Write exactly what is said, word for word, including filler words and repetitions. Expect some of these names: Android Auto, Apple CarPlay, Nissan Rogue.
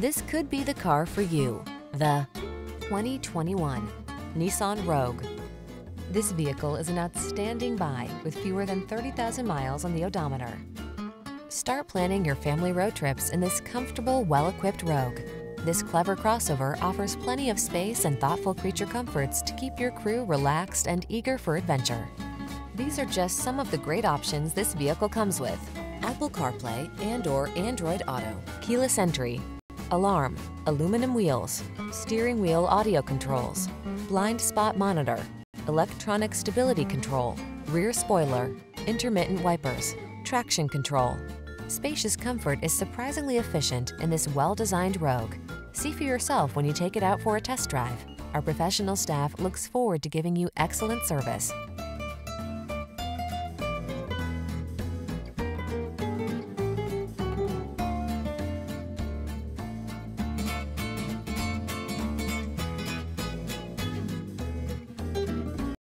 This could be the car for you. The twenty twenty-one Nissan Rogue. This vehicle is an outstanding buy with fewer than thirty thousand miles on the odometer. Start planning your family road trips in this comfortable, well-equipped Rogue. This clever crossover offers plenty of space and thoughtful creature comforts to keep your crew relaxed and eager for adventure. These are just some of the great options this vehicle comes with: Apple CarPlay and or Android Auto, keyless entry, alarm, aluminum wheels, steering wheel audio controls, blind spot monitor, electronic stability control, rear spoiler, intermittent wipers, traction control. Spacious comfort is surprisingly efficient in this well-designed Rogue. See for yourself when you take it out for a test drive. Our professional staff looks forward to giving you excellent service.